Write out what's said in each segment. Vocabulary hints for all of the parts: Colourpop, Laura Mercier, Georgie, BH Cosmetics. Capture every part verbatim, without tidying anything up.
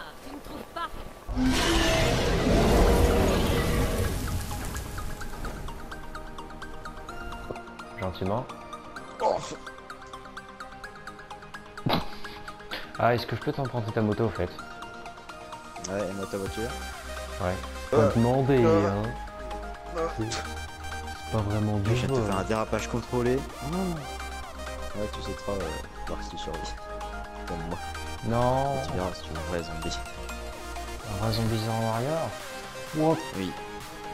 bizarre, tu ne trouves pas? Gentiment. Oh. Ah, est-ce que je peux t'emprunter ta moto au fait? Ouais, et moi ta voiture. Ouais. Pas euh, demander, euh, hein. Euh, C'est pas vraiment dur. Je vais te faire un dérapage contrôlé. Oh. Ouais, tu sais trop, voir si tu survis. Comme moi. Non. Et tu verras si tu es un vrai zombie. Un vrai zombie en warrior. What? Oui.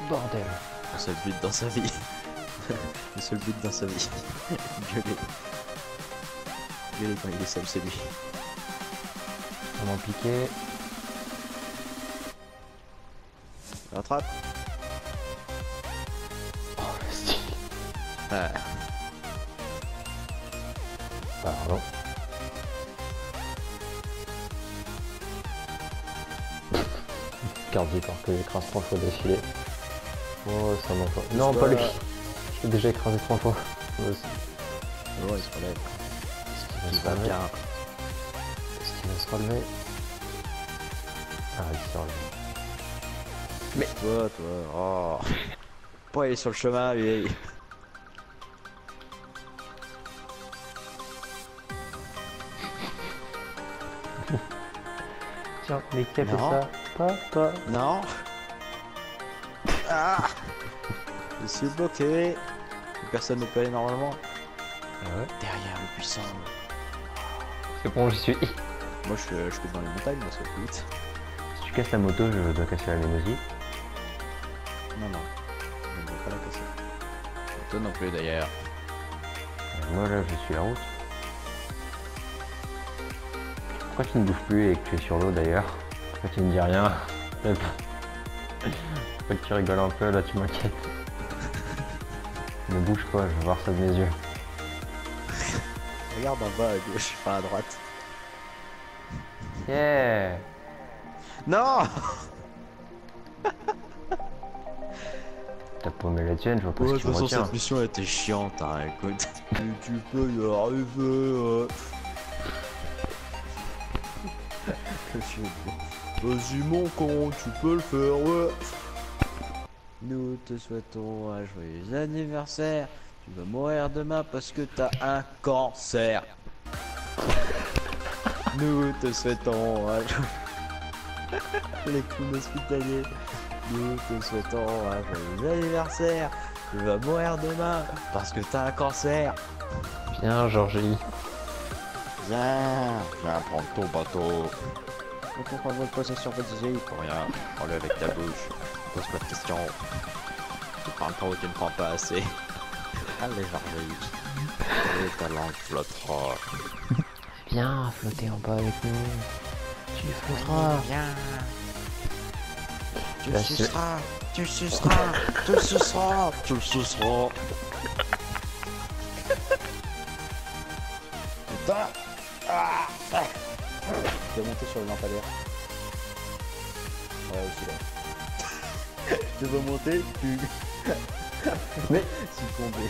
Bordel. Un seul but dans sa vie. Le seul but dans sa vie. Gueuler. Gueuler quand il est seul, c'est lui. On m'en piquer. Rattrape. Oh le style. Ah. Pardon. Cardi parce que j'écrase trois fois défilé. Oh ça m'envoie. Non pas lui. Je l'ai déjà écrasé trois fois. Moi aussi. Oh il se relève. Est-ce qu'il va se bien? Est-ce qu'il va se relever? Ah il se relève. Mais toi, toi, oh. Pourquoi il est sur le chemin, lui? Tiens, mais qui a fait ça? Papa. Non. Ah. Je suis bloqué. Personne ne peut aller normalement. Euh, ouais. Derrière le puissant. C'est bon, j'y suis. Moi, je, je coupe dans les montagnes, moi, ça va plus vite. Si tu casses la moto, je dois casser la mélodie. Non, non, je ne veux pas la casser. Toi non plus d'ailleurs. Moi là, je suis la route. Pourquoi tu ne bouges plus et que tu es sur l'eau d'ailleurs? Pourquoi tu ne dis rien? Pourquoi tu rigoles un peu là, tu m'inquiètes? Ne bouge pas, je veux voir ça de mes yeux. Regarde en bas à gauche, pas à droite. Yeah. Non. T'as paumé la tienne, je vois pas ouais, ce qu'il me retient. De toute façon, cette mission était chiante, hein, écoute. Tu peux y arriver, euh... Vas-y, mon con, tu peux le faire, ouais. Nous te souhaitons un joyeux anniversaire. Tu vas mourir demain parce que t'as un cancer. Nous te souhaitons un joyeux... Les coups hospitaliers. Nous te souhaitons un joyeux anniversaire. Tu vas mourir demain parce que t'as un cancer. Bien, Georgie. Viens, viens prendre ton bateau. Ne comprends pas ce que c'est survêtisé. Pour rien, prends-le avec ta bouche. Pose pas de questions. Tu parles pas ou tu ne prends pas assez. Allez, Georgie. Allez, ta langue flottera. Viens, flotter en bas avec nous. Tu flotteras. Viens. Tu le suceras, tu le suceras, tu le suceras, tu le suceras. Putain. Je vais monter sur le lampadaire. Ouais, aussi là. Je vais monter, tu... Mais... Je suis tombé.